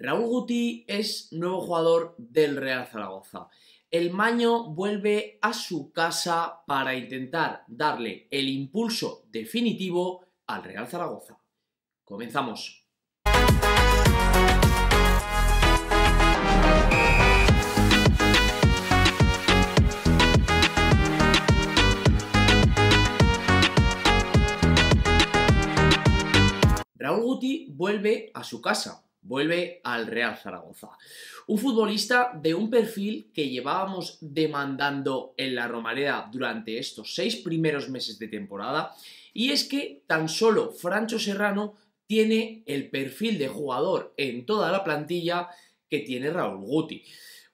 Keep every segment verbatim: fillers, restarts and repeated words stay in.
Raúl Guti es nuevo jugador del Real Zaragoza. El maño vuelve a su casa para intentar darle el impulso definitivo al Real Zaragoza. Comenzamos. Raúl Guti vuelve a su casa, vuelve al Real Zaragoza. Un futbolista de un perfil que llevábamos demandando en la Romareda durante estos seis primeros meses de temporada, y es que tan solo Francho Serrano tiene el perfil de jugador en toda la plantilla que tiene Raúl Guti.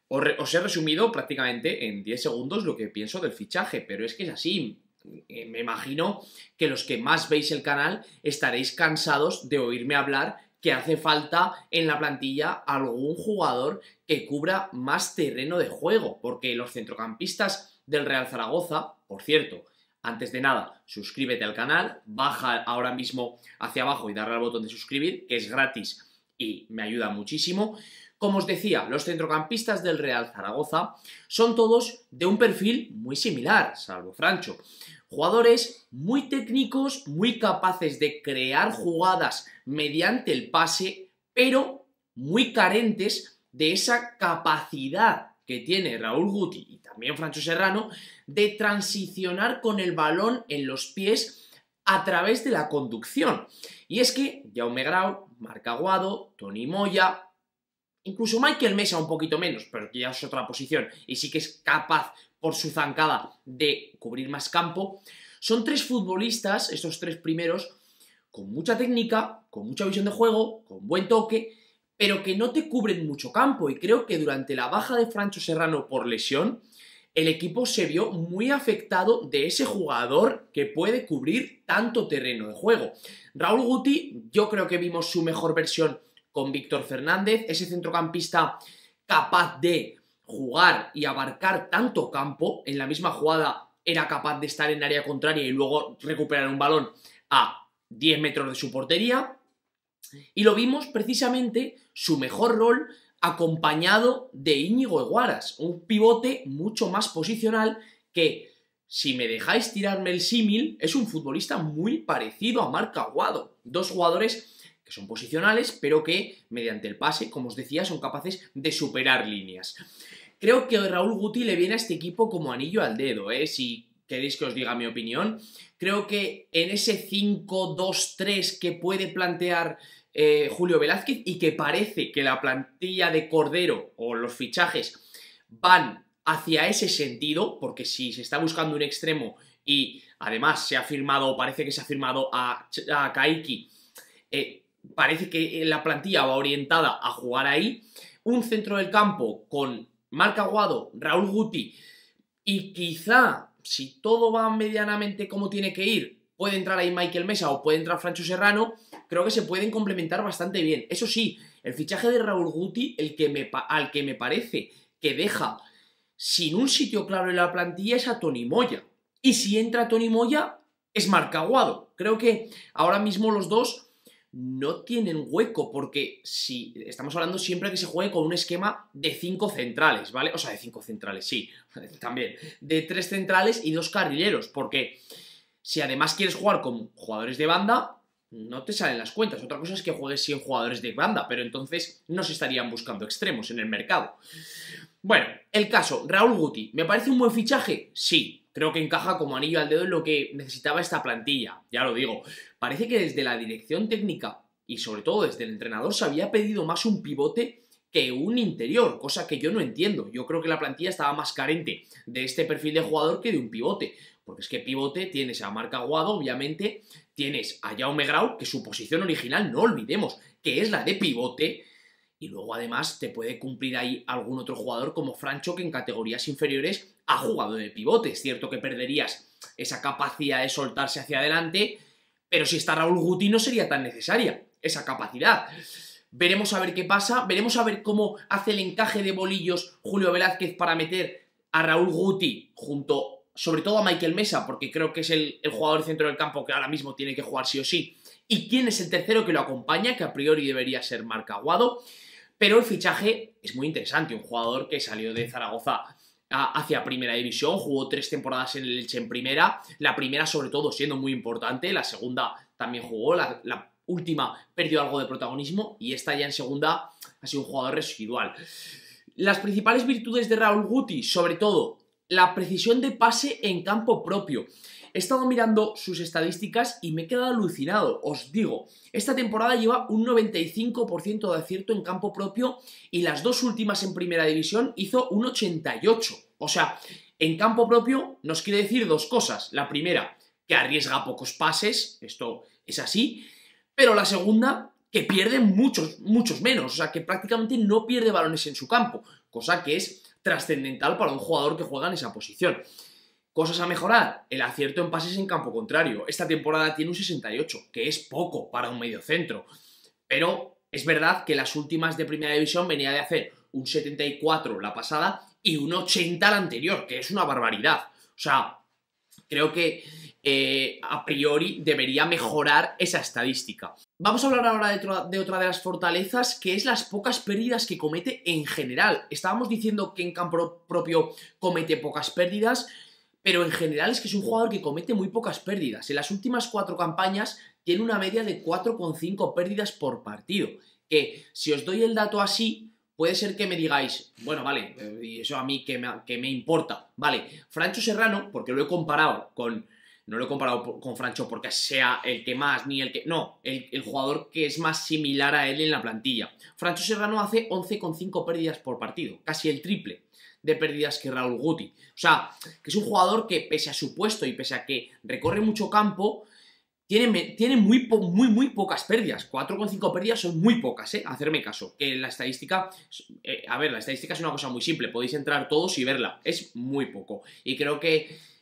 Os he resumido prácticamente en diez segundos lo que pienso del fichaje, pero es que es así. Me imagino que los que más veis el canal estaréis cansados de oírme hablar que hace falta en la plantilla algún jugador que cubra más terreno de juego, porque los centrocampistas del Real Zaragoza, por cierto, antes de nada, suscríbete al canal, baja ahora mismo hacia abajo y darle al botón de suscribir, que es gratis y me ayuda muchísimo. Como os decía, los centrocampistas del Real Zaragoza son todos de un perfil muy similar, salvo Francho. Jugadores muy técnicos, muy capaces de crear jugadas mediante el pase, pero muy carentes de esa capacidad que tiene Raúl Guti y también Francho Serrano de transicionar con el balón en los pies a través de la conducción. Y es que Jaume Grau, Marc Aguado, Toni Moya, incluso Mikel Mesa un poquito menos, pero que ya es otra posición y sí que es capaz por su zancada de cubrir más campo, son tres futbolistas, estos tres primeros, con mucha técnica, con mucha visión de juego, con buen toque, pero que no te cubren mucho campo. Y creo que durante la baja de Francho Serrano por lesión, el equipo se vio muy afectado de ese jugador que puede cubrir tanto terreno de juego. Raúl Guti, yo creo que vimos su mejor versión con Víctor Fernández, ese centrocampista capaz de jugar y abarcar tanto campo, en la misma jugada era capaz de estar en área contraria y luego recuperar un balón a diez metros de su portería, y lo vimos precisamente su mejor rol acompañado de Íñigo Eguaras, un pivote mucho más posicional que, si me dejáis tirarme el símil, es un futbolista muy parecido a Marc Aguado. Dos jugadores que son posicionales, pero que mediante el pase, como os decía, son capaces de superar líneas. Creo que Raúl Guti le viene a este equipo como anillo al dedo, ¿eh? Si queréis que os diga mi opinión. Creo que en ese cinco dos tres que puede plantear eh, Julio Velázquez y que parece que la plantilla de Cordero o los fichajes van hacia ese sentido, porque si se está buscando un extremo y además se ha firmado, parece que se ha firmado a, a Kaiki, eh, parece que la plantilla va orientada a jugar ahí. Un centro del campo con Marc Aguado, Raúl Guti y quizá, si todo va medianamente como tiene que ir, puede entrar ahí Mikel Mesa o puede entrar Francho Serrano. Creo que se pueden complementar bastante bien. Eso sí, el fichaje de Raúl Guti, el que me, al que me parece que deja sin un sitio claro en la plantilla, es a Toni Moya. Y si entra Toni Moya, es Marc Aguado. Creo que ahora mismo los dos no tienen hueco, porque si estamos hablando siempre que se juegue con un esquema de cinco centrales, ¿vale? O sea, de cinco centrales, sí, también, de tres centrales y dos carrileros, porque si además quieres jugar con jugadores de banda, no te salen las cuentas. Otra cosa es que juegues sin jugadores de banda, pero entonces no se estarían buscando extremos en el mercado. Bueno, el caso, Raúl Guti, ¿me parece un buen fichaje? Sí. Creo que encaja como anillo al dedo en lo que necesitaba esta plantilla, ya lo digo. Parece que desde la dirección técnica y sobre todo desde el entrenador se había pedido más un pivote que un interior, cosa que yo no entiendo. Yo creo que la plantilla estaba más carente de este perfil de jugador que de un pivote, porque es que pivote tienes a Marc Aguado, obviamente, tienes a Jaume Grau, que su posición original, no olvidemos, que es la de pivote, y luego además te puede cumplir ahí algún otro jugador como Francho, que en categorías inferiores ha jugado de pivote. Es cierto que perderías esa capacidad de soltarse hacia adelante, pero si está Raúl Guti no sería tan necesaria esa capacidad. Veremos a ver qué pasa, veremos a ver cómo hace el encaje de bolillos Julio Velázquez para meter a Raúl Guti junto, sobre todo, a Mikel Mesa, porque creo que es el, el jugador centro del campo que ahora mismo tiene que jugar sí o sí. ¿Y quién es el tercero que lo acompaña? Que a priori debería ser Marc Aguado. Pero el fichaje es muy interesante. Un jugador que salió de Zaragoza hacia Primera División, jugó tres temporadas en el Elche en Primera, la primera sobre todo siendo muy importante, la segunda también jugó, la, la última perdió algo de protagonismo y esta ya en segunda ha sido un jugador residual. Las principales virtudes de Raúl Guti, sobre todo la precisión de pase en campo propio. He estado mirando sus estadísticas y me he quedado alucinado, os digo. Esta temporada lleva un noventa y cinco por ciento de acierto en campo propio y las dos últimas en Primera División hizo un ochenta y ocho por ciento. O sea, en campo propio nos quiere decir dos cosas. La primera, que arriesga pocos pases, esto es así, pero la segunda, que pierde muchos, muchos menos. O sea, que prácticamente no pierde balones en su campo, cosa que es trascendental para un jugador que juega en esa posición. Cosas a mejorar, el acierto en pases en campo contrario. Esta temporada tiene un sesenta y ocho, que es poco para un mediocentro. Pero es verdad que las últimas de Primera División venía de hacer un setenta y cuatro la pasada y un ochenta la anterior, que es una barbaridad. O sea, creo que eh, a priori debería mejorar esa estadística. Vamos a hablar ahora de, otro, de otra de las fortalezas, que es las pocas pérdidas que comete en general. Estábamos diciendo que en campo propio comete pocas pérdidas, pero en general es que es un jugador que comete muy pocas pérdidas. En las últimas cuatro campañas tiene una media de cuatro coma cinco pérdidas por partido. Que si os doy el dato así, puede ser que me digáis, bueno, vale, y eso a mí que me, que me importa. Vale, Francho Serrano, porque lo he comparado con... No lo he comparado con Francho porque sea el que más ni el que... No, el, el jugador que es más similar a él en la plantilla. Francho Serrano hace once coma cinco pérdidas por partido, casi el triple de pérdidas que Raúl Guti. O sea, que es un jugador que pese a su puesto y pese a que recorre mucho campo, tiene, tiene muy, muy, muy pocas pérdidas. cuatro coma cinco pérdidas son muy pocas, ¿eh? Hacerme caso. Que la estadística... Eh, a ver, la estadística es una cosa muy simple. Podéis entrar todos y verla. Es muy poco. Y creo que...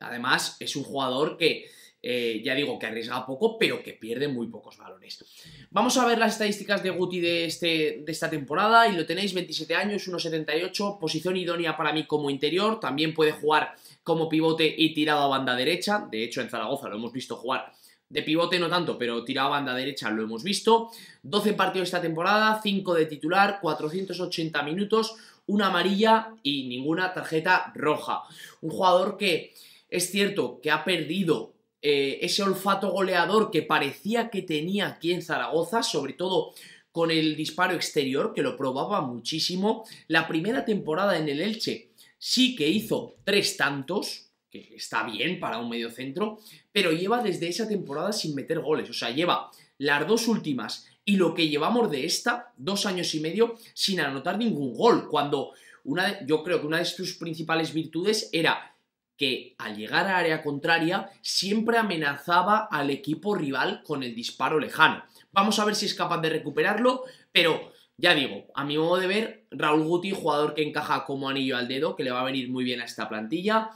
Además, es un jugador que, eh, ya digo, que arriesga poco, pero que pierde muy pocos balones. Vamos a ver las estadísticas de Guti de, este, de esta temporada. Y lo tenéis, veintisiete años, uno setenta y ocho, posición idónea para mí como interior. También puede jugar como pivote y tirado a banda derecha. De hecho, en Zaragoza lo hemos visto jugar de pivote, no tanto, pero tirado a banda derecha lo hemos visto. doce partidos esta temporada, cinco de titular, cuatrocientos ochenta minutos, una amarilla y ninguna tarjeta roja. Un jugador que... Es cierto que ha perdido eh, ese olfato goleador que parecía que tenía aquí en Zaragoza, sobre todo con el disparo exterior, que lo probaba muchísimo. La primera temporada en el Elche sí que hizo tres tantos, que está bien para un mediocentro, pero lleva desde esa temporada sin meter goles. O sea, lleva las dos últimas y lo que llevamos de esta, dos años y medio, sin anotar ningún gol. Cuando una, yo creo que una de sus principales virtudes era... que al llegar a área contraria siempre amenazaba al equipo rival con el disparo lejano. Vamos a ver si es capaz de recuperarlo, pero ya digo, a mi modo de ver, Raúl Guti, jugador que encaja como anillo al dedo, que le va a venir muy bien a esta plantilla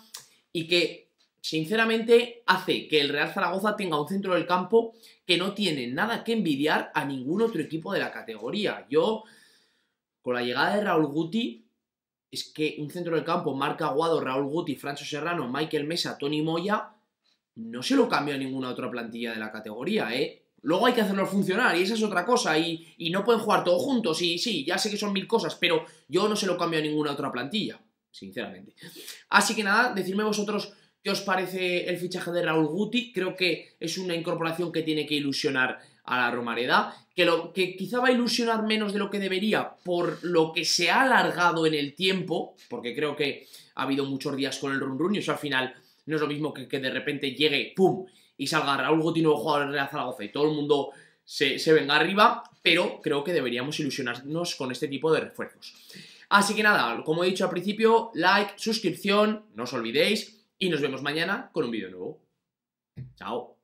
y que, sinceramente, hace que el Real Zaragoza tenga un centro del campo que no tiene nada que envidiar a ningún otro equipo de la categoría. Yo, con la llegada de Raúl Guti... Es que un centro del campo, Marc Aguado, Raúl Guti, Francho Serrano, Mikel Mesa, Toni Moya, no se lo cambia a ninguna otra plantilla de la categoría, ¿eh? Luego hay que hacerlo funcionar y esa es otra cosa y, y no pueden jugar todos juntos y sí, ya sé que son mil cosas, pero yo no se lo cambio a ninguna otra plantilla, sinceramente. Así que nada, decidme vosotros qué os parece el fichaje de Raúl Guti. Creo que es una incorporación que tiene que ilusionar a la Romareda, que, lo, que quizá va a ilusionar menos de lo que debería por lo que se ha alargado en el tiempo, porque creo que ha habido muchos días con el run run y eso al final no es lo mismo que que de repente llegue, pum, y salga Raúl Guti, nuevo jugador del Real Zaragoza y todo el mundo se, se venga arriba, pero creo que deberíamos ilusionarnos con este tipo de refuerzos. Así que nada, como he dicho al principio, like, suscripción, no os olvidéis y nos vemos mañana con un vídeo nuevo. Chao.